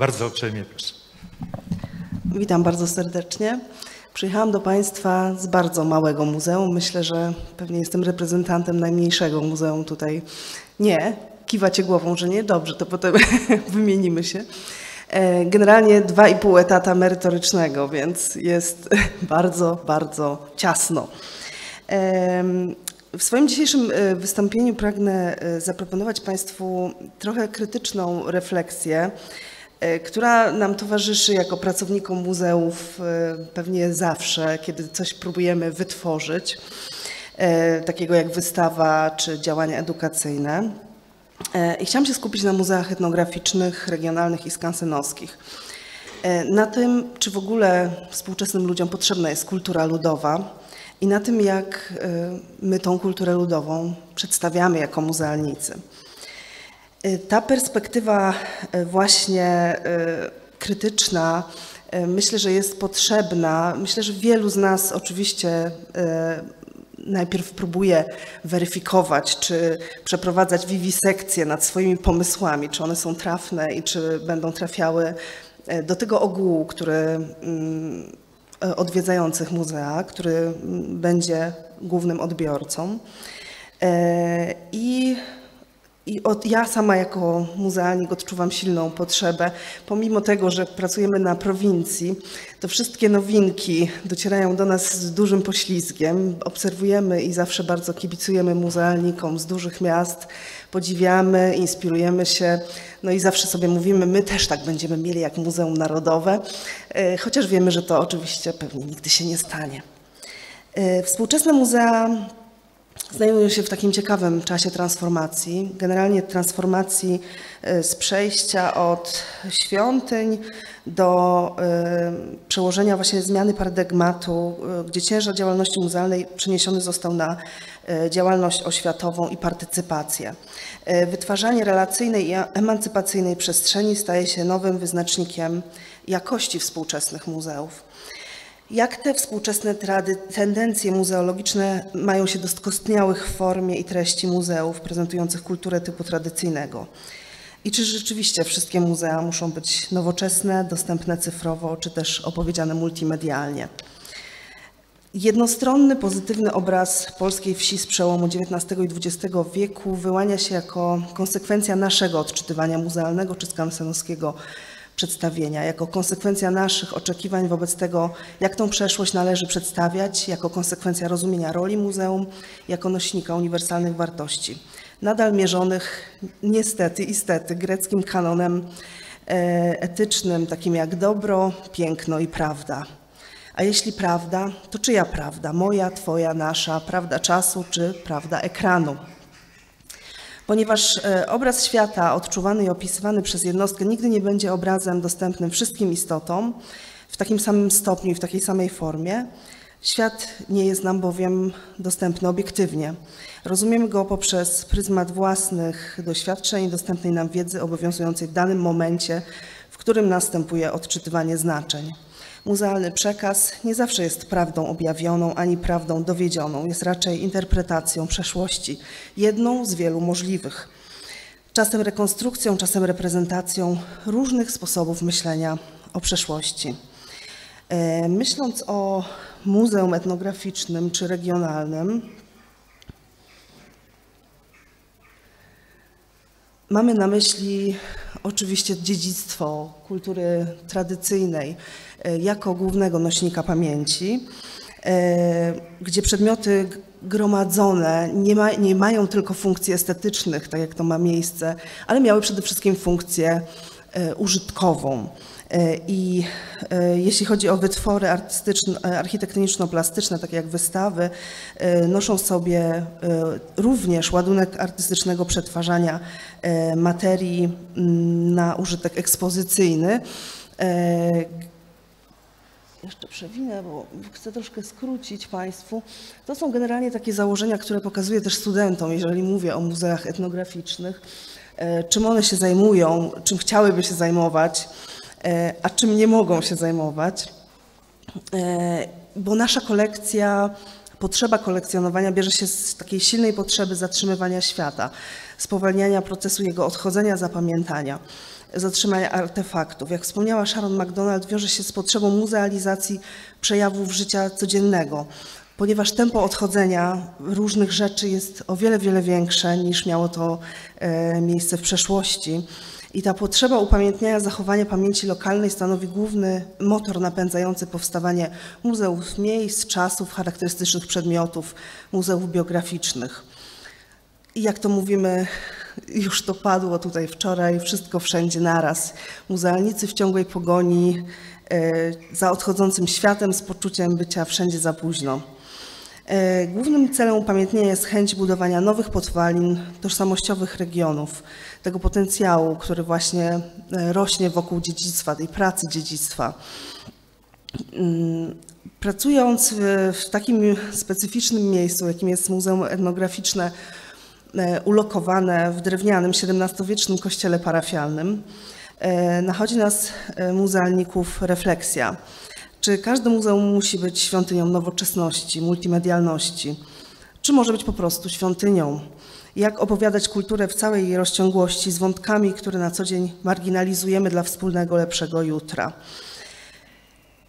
Bardzo uprzejmie proszę. Witam bardzo serdecznie. Przyjechałam do Państwa z bardzo małego muzeum. Myślę, że pewnie jestem reprezentantem najmniejszego muzeum tutaj. Nie, kiwacie głową, że nie? Dobrze, to potem wymienimy się. Generalnie 2,5 etata merytorycznego, więc jest bardzo, bardzo ciasno. W swoim dzisiejszym wystąpieniu pragnę zaproponować Państwu trochę krytyczną refleksję, która nam towarzyszy jako pracownikom muzeów pewnie zawsze, kiedy coś próbujemy wytworzyć, takiego jak wystawa czy działania edukacyjne. I chciałam się skupić na muzeach etnograficznych, regionalnych i skansenowskich. Na tym, czy w ogóle współczesnym ludziom potrzebna jest kultura ludowa i na tym, jak my tą kulturę ludową przedstawiamy jako muzealnicy. Ta perspektywa właśnie krytyczna myślę, że jest potrzebna. Myślę, że wielu z nas oczywiście najpierw próbuje weryfikować, czy przeprowadzać wiwisekcję nad swoimi pomysłami, czy one są trafne i czy będą trafiały do tego ogółu, który odwiedzających muzea, który będzie głównym odbiorcą. Ja sama jako muzealnik odczuwam silną potrzebę, pomimo tego, że pracujemy na prowincji, to wszystkie nowinki docierają do nas z dużym poślizgiem. Obserwujemy i zawsze bardzo kibicujemy muzealnikom z dużych miast, podziwiamy, inspirujemy się, no i zawsze sobie mówimy, my też tak będziemy mieli jak Muzeum Narodowe, chociaż wiemy, że to oczywiście pewnie nigdy się nie stanie. Współczesne muzea znajdują się w takim ciekawym czasie transformacji, generalnie transformacji z przejścia od świątyń do przełożenia właśnie zmiany paradygmatu, gdzie ciężar działalności muzealnej przeniesiony został na działalność oświatową i partycypację. Wytwarzanie relacyjnej i emancypacyjnej przestrzeni staje się nowym wyznacznikiem jakości współczesnych muzeów. Jak te współczesne tendencje muzeologiczne mają się do skostniałych w formie i treści muzeów prezentujących kulturę typu tradycyjnego? I czy rzeczywiście wszystkie muzea muszą być nowoczesne, dostępne cyfrowo, czy też opowiedziane multimedialnie? Jednostronny, pozytywny obraz polskiej wsi z przełomu XIX i XX wieku wyłania się jako konsekwencja naszego odczytywania muzealnego czy skansenowskiego przedstawienia, jako konsekwencja naszych oczekiwań wobec tego, jak tą przeszłość należy przedstawiać, jako konsekwencja rozumienia roli muzeum jako nośnika uniwersalnych wartości, nadal mierzonych niestety i stety greckim kanonem etycznym, takim jak dobro, piękno i prawda. A jeśli prawda, to czyja prawda? Moja, twoja, nasza, prawda czasu czy prawda ekranu? Ponieważ obraz świata odczuwany i opisywany przez jednostkę nigdy nie będzie obrazem dostępnym wszystkim istotom w takim samym stopniu i w takiej samej formie, świat nie jest nam bowiem dostępny obiektywnie. Rozumiemy go poprzez pryzmat własnych doświadczeń i dostępnej nam wiedzy obowiązującej w danym momencie, w którym następuje odczytywanie znaczeń. Muzealny przekaz nie zawsze jest prawdą objawioną ani prawdą dowiedzioną, jest raczej interpretacją przeszłości, jedną z wielu możliwych. Czasem rekonstrukcją, czasem reprezentacją różnych sposobów myślenia o przeszłości. Myśląc o muzeum etnograficznym czy regionalnym, mamy na myśli oczywiście dziedzictwo kultury tradycyjnej jako głównego nośnika pamięci, gdzie przedmioty gromadzone nie mają tylko funkcji estetycznych, tak jak to ma miejsce, ale miały przede wszystkim funkcję użytkową. I jeśli chodzi o wytwory architektoniczno-plastyczne, takie jak wystawy, noszą w sobie również ładunek artystycznego przetwarzania materii na użytek ekspozycyjny. Jeszcze przewinę, bo chcę troszkę skrócić Państwu. To są generalnie takie założenia, które pokazuję też studentom, jeżeli mówię o muzeach etnograficznych, czym one się zajmują, czym chciałyby się zajmować, a czym nie mogą się zajmować, bo nasza kolekcja potrzeba kolekcjonowania bierze się z takiej silnej potrzeby zatrzymywania świata, spowalniania procesu jego odchodzenia, zapamiętania, zatrzymania artefaktów. Jak wspomniała Sharon McDonald, wiąże się z potrzebą muzealizacji przejawów życia codziennego, ponieważ tempo odchodzenia różnych rzeczy jest o wiele większe niż miało to miejsce w przeszłości. I ta potrzeba upamiętniania zachowania pamięci lokalnej stanowi główny motor napędzający powstawanie muzeów miejsc, czasów, charakterystycznych przedmiotów, muzeów biograficznych. I jak to mówimy, już to padło tutaj wczoraj, wszystko wszędzie naraz. Muzealnicy w ciągłej pogoni za odchodzącym światem z poczuciem bycia wszędzie za późno. Głównym celem upamiętnienia jest chęć budowania nowych podwalin, tożsamościowych regionów, tego potencjału, który właśnie rośnie wokół dziedzictwa, tej pracy dziedzictwa. Pracując w takim specyficznym miejscu, jakim jest Muzeum Etnograficzne, ulokowane w drewnianym XVII-wiecznym kościele parafialnym, nachodzi nas muzealników refleksja. Czy każde muzeum musi być świątynią nowoczesności, multimedialności? Czy może być po prostu świątynią? Jak opowiadać kulturę w całej jej rozciągłości z wątkami, które na co dzień marginalizujemy dla wspólnego, lepszego jutra?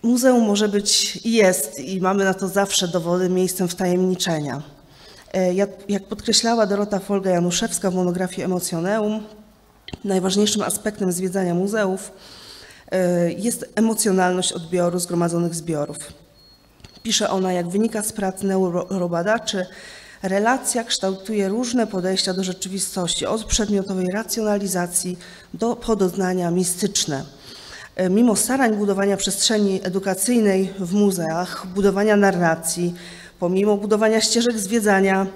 Muzeum może być i jest, i mamy na to zawsze dowody, miejscem wtajemniczenia. Jak podkreślała Dorota Folga Januszewska w monografii Emocjoneum, najważniejszym aspektem zwiedzania muzeów jest emocjonalność odbioru zgromadzonych zbiorów. Pisze ona, jak wynika z prac neurobadaczy, relacja kształtuje różne podejścia do rzeczywistości, od przedmiotowej racjonalizacji do podoznania mistyczne. Mimo starań budowania przestrzeni edukacyjnej w muzeach, budowania narracji, pomimo budowania ścieżek zwiedzania,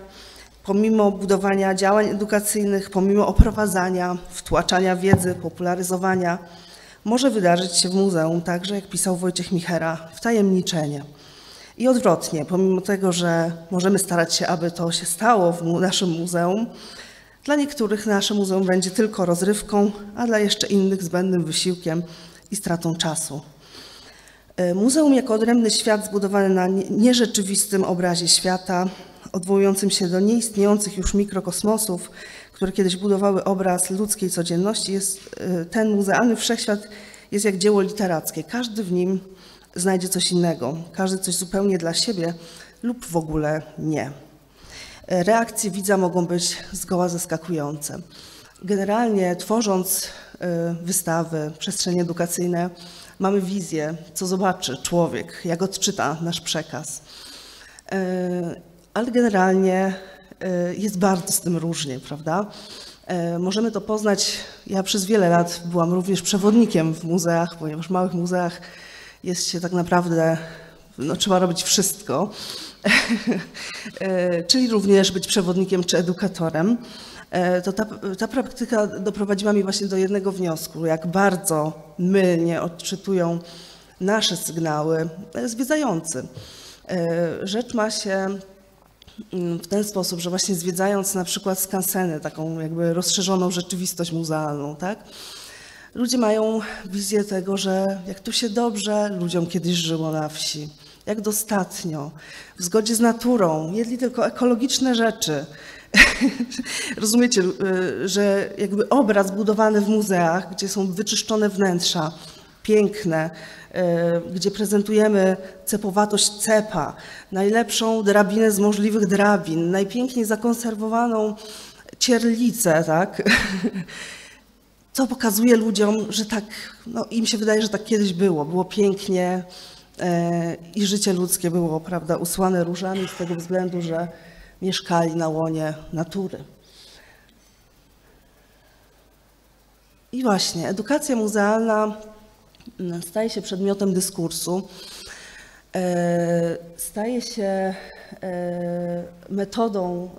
pomimo budowania działań edukacyjnych, pomimo oprowadzania, wtłaczania wiedzy, popularyzowania, może wydarzyć się w muzeum także, jak pisał Wojciech Michera, wtajemniczenie. I odwrotnie, pomimo tego, że możemy starać się, aby to się stało w naszym muzeum, dla niektórych nasze muzeum będzie tylko rozrywką, a dla jeszcze innych zbędnym wysiłkiem i stratą czasu. Muzeum jako odrębny świat zbudowany na nierzeczywistym obrazie świata, odwołującym się do nieistniejących już mikrokosmosów, które kiedyś budowały obraz ludzkiej codzienności, ten muzealny wszechświat jest jak dzieło literackie. Każdy w nim znajdzie coś innego, każdy coś zupełnie dla siebie lub w ogóle nie. Reakcje widza mogą być zgoła zaskakujące. Generalnie tworząc wystawy, przestrzenie edukacyjne, mamy wizję, co zobaczy człowiek, jak odczyta nasz przekaz. Ale generalnie jest bardzo z tym różnie, prawda? Możemy to poznać, ja przez wiele lat byłam również przewodnikiem w muzeach, ponieważ w małych muzeach jest się tak naprawdę, no, trzeba robić wszystko, czyli również być przewodnikiem czy edukatorem. To ta praktyka doprowadziła mnie właśnie do jednego wniosku, jak bardzo mylnie odczytują nasze sygnały zwiedzający. Rzecz ma się w ten sposób, że właśnie zwiedzając na przykład skansenę, taką jakby rozszerzoną rzeczywistość muzealną, tak? Ludzie mają wizję tego, że jak tu się dobrze ludziom kiedyś żyło na wsi, jak dostatnio, w zgodzie z naturą, jedli tylko ekologiczne rzeczy. Rozumiecie, że jakby obraz budowany w muzeach, gdzie są wyczyszczone wnętrza, piękne, gdzie prezentujemy cepowatość cepa, najlepszą drabinę z możliwych drabin, najpiękniej zakonserwowaną cierlicę, tak? Co pokazuje ludziom, że tak, no, im się wydaje, że tak kiedyś było pięknie i życie ludzkie było, prawda, usłane różami z tego względu, że mieszkali na łonie natury. I właśnie edukacja muzealna staje się przedmiotem dyskursu, staje się metodą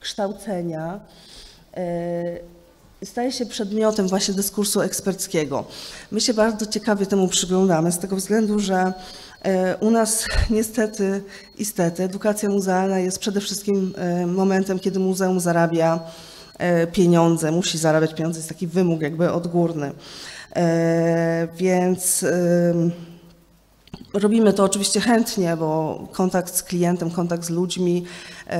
kształcenia, staje się przedmiotem właśnie dyskursu eksperckiego. My się bardzo ciekawie temu przyglądamy z tego względu, że u nas niestety i stety edukacja muzealna jest przede wszystkim momentem, kiedy muzeum zarabia pieniądze, musi zarabiać pieniądze, jest taki wymóg jakby odgórny. Więc Robimy to oczywiście chętnie, bo kontakt z klientem, kontakt z ludźmi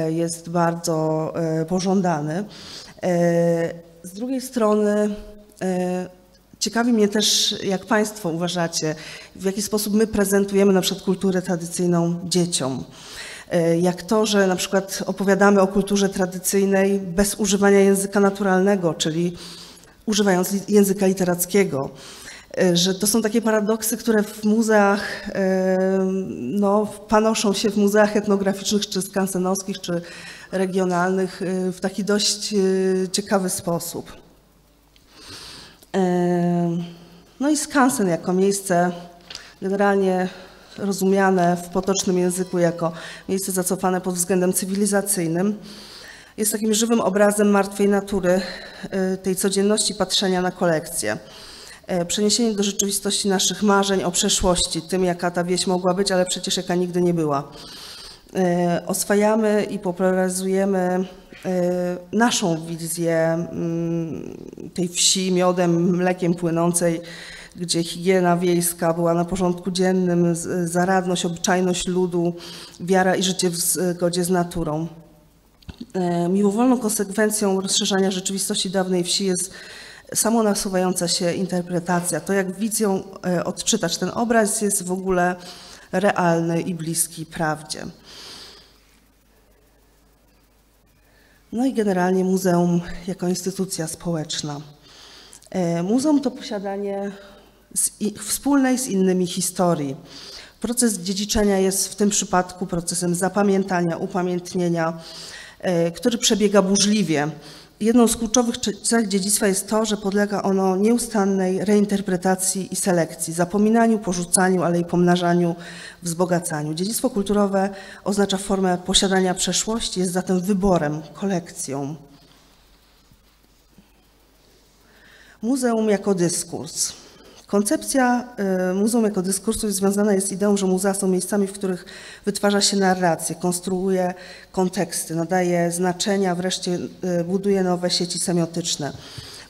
jest bardzo pożądany. Z drugiej strony ciekawi mnie też, jak Państwo uważacie, w jaki sposób my prezentujemy na przykład kulturę tradycyjną dzieciom. Jak to, że na przykład opowiadamy o kulturze tradycyjnej bez używania języka naturalnego, czyli używając języka literackiego. Że to są takie paradoksy, które w muzeach, no, panoszą się w muzeach etnograficznych, czy skansenowskich, czy regionalnych w taki dość ciekawy sposób. No i skansen jako miejsce generalnie rozumiane w potocznym języku jako miejsce zacofane pod względem cywilizacyjnym, jest takim żywym obrazem martwej natury, tej codzienności patrzenia na kolekcję. Przeniesienie do rzeczywistości naszych marzeń o przeszłości, tym jaka ta wieś mogła być, ale przecież jaka nigdy nie była. Oswajamy i popularyzujemy naszą wizję tej wsi miodem, mlekiem płynącej, gdzie higiena wiejska była na porządku dziennym, zaradność, obyczajność ludu, wiara i życie w zgodzie z naturą. Miłowolną konsekwencją rozszerzania rzeczywistości dawnej wsi jest samonasuwająca się interpretacja. To, jak widzą, odczytać ten obraz, jest w ogóle realny i bliski prawdzie. No i generalnie muzeum jako instytucja społeczna. Muzeum to posiadanie wspólnej z innymi historii. Proces dziedziczenia jest w tym przypadku procesem zapamiętania, upamiętnienia, który przebiega burzliwie. Jedną z kluczowych cech dziedzictwa jest to, że podlega ono nieustannej reinterpretacji i selekcji, zapominaniu, porzucaniu, ale i pomnażaniu, wzbogacaniu. Dziedzictwo kulturowe oznacza formę posiadania przeszłości, jest zatem wyborem, kolekcją. Muzeum jako dyskurs. Koncepcja muzeum jako dyskursu związana jest z ideą, że muzea są miejscami, w których wytwarza się narracje, konstruuje konteksty, nadaje znaczenia, wreszcie buduje nowe sieci semiotyczne.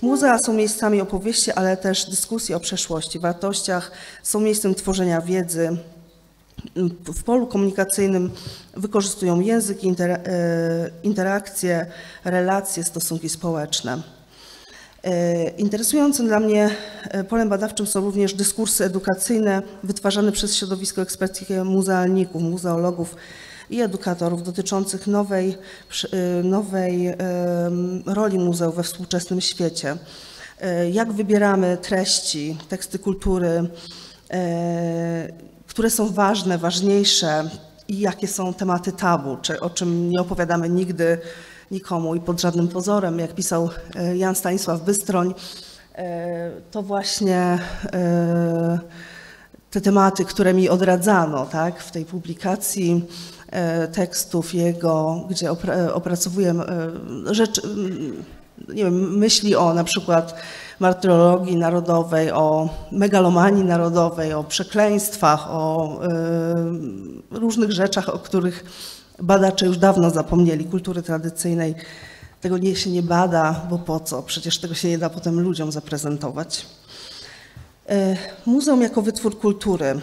Muzea są miejscami opowieści, ale też dyskusji o przeszłości, wartościach, są miejscem tworzenia wiedzy. W polu komunikacyjnym wykorzystują język, interakcje, relacje, stosunki społeczne. Interesującym dla mnie polem badawczym są również dyskursy edukacyjne wytwarzane przez środowisko eksperckie muzealników, muzeologów i edukatorów dotyczących nowej roli muzeów we współczesnym świecie. Jak wybieramy treści, teksty kultury, które są ważne, ważniejsze i jakie są tematy tabu, czy o czym nie opowiadamy nigdy nikomu i pod żadnym pozorem, jak pisał Jan Stanisław Bystroń, to właśnie te tematy, które mi odradzano, tak, w tej publikacji tekstów jego, gdzie opracowuję rzeczy, nie wiem, myśli o na przykład martyrologii narodowej, o megalomanii narodowej, o przekleństwach, o różnych rzeczach, o których badacze już dawno zapomnieli. Kultury tradycyjnej tego się nie bada, bo po co? Przecież tego się nie da potem ludziom zaprezentować. Muzeum jako wytwór kultury.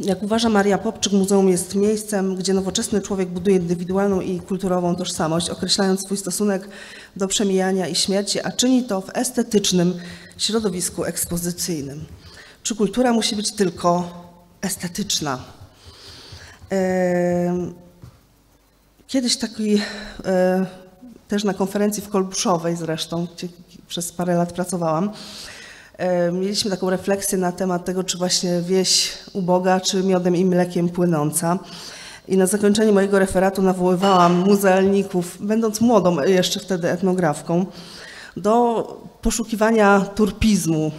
Jak uważa Maria Popczyk, muzeum jest miejscem, gdzie nowoczesny człowiek buduje indywidualną i kulturową tożsamość, określając swój stosunek do przemijania i śmierci, a czyni to w estetycznym środowisku ekspozycyjnym. Czy kultura musi być tylko estetyczna? Kiedyś taki, też na konferencji w Kolbuszowej zresztą, gdzie przez parę lat pracowałam, mieliśmy taką refleksję na temat tego, czy właśnie wieś uboga, czy miodem i mlekiem płynąca. I na zakończenie mojego referatu nawoływałam muzealników, będąc młodą jeszcze wtedy etnografką, do poszukiwania turpizmu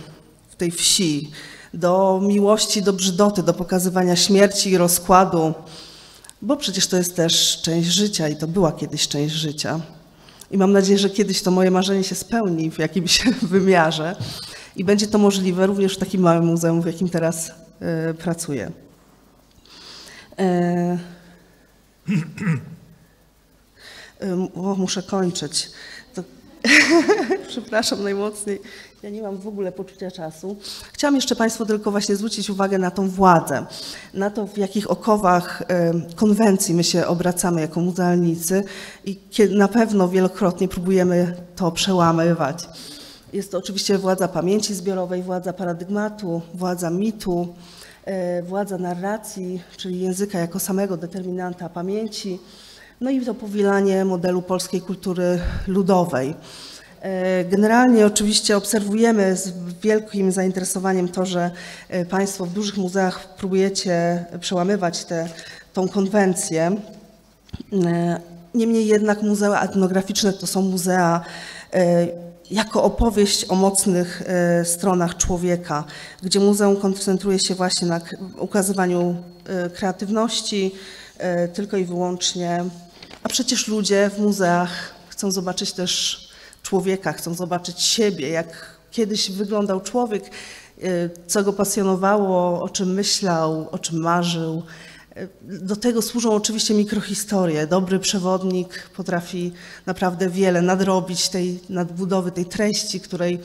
w tej wsi, do miłości, do brzydoty, do pokazywania śmierci i rozkładu, bo przecież to jest też część życia i to była kiedyś część życia. I mam nadzieję, że kiedyś to moje marzenie się spełni w jakimś wymiarze i będzie to możliwe również w takim małym muzeum, w jakim teraz pracuję. Muszę kończyć. Przepraszam najmocniej. Ja nie mam w ogóle poczucia czasu. Chciałam jeszcze Państwu tylko właśnie zwrócić uwagę na tą władzę, na to, w jakich okowach konwencji my się obracamy jako muzealnicy i na pewno wielokrotnie próbujemy to przełamywać. Jest to oczywiście władza pamięci zbiorowej, władza paradygmatu, władza mitu, władza narracji, czyli języka jako samego determinanta pamięci, no i to powielanie modelu polskiej kultury ludowej. Generalnie oczywiście obserwujemy z wielkim zainteresowaniem to, że Państwo w dużych muzeach próbujecie przełamywać tą konwencję. Niemniej jednak muzea etnograficzne to są muzea jako opowieść o mocnych stronach człowieka, gdzie muzeum koncentruje się właśnie na ukazywaniu kreatywności tylko i wyłącznie, a przecież ludzie w muzeach chcą zobaczyć też człowieka, chcą zobaczyć siebie, jak kiedyś wyglądał człowiek, co go pasjonowało, o czym myślał, o czym marzył. Do tego służą oczywiście mikrohistorie. Dobry przewodnik potrafi naprawdę wiele nadrobić tej nadbudowy, tej treści, której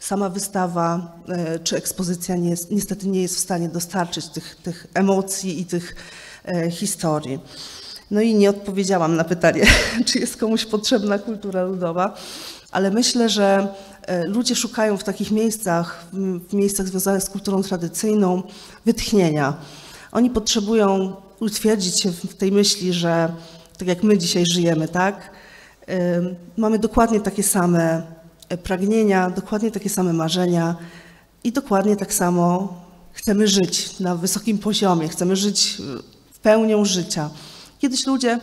sama wystawa czy ekspozycja niestety nie jest w stanie dostarczyć tych emocji i tych historii. No i nie odpowiedziałam na pytanie, czy jest komuś potrzebna kultura ludowa, ale myślę, że ludzie szukają w takich miejscach, w miejscach związanych z kulturą tradycyjną, wytchnienia. Oni potrzebują utwierdzić się w tej myśli, że tak jak my dzisiaj żyjemy, tak, mamy dokładnie takie same pragnienia, dokładnie takie same marzenia i dokładnie tak samo chcemy żyć na wysokim poziomie, chcemy żyć w pełnią życia. Kiedyś ludzie,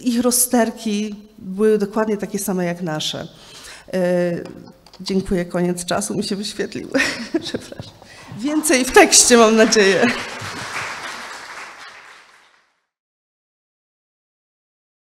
ich rozterki były dokładnie takie same jak nasze. Dziękuję, koniec czasu, mi się wyświetlił. Przepraszam. Więcej w tekście, mam nadzieję.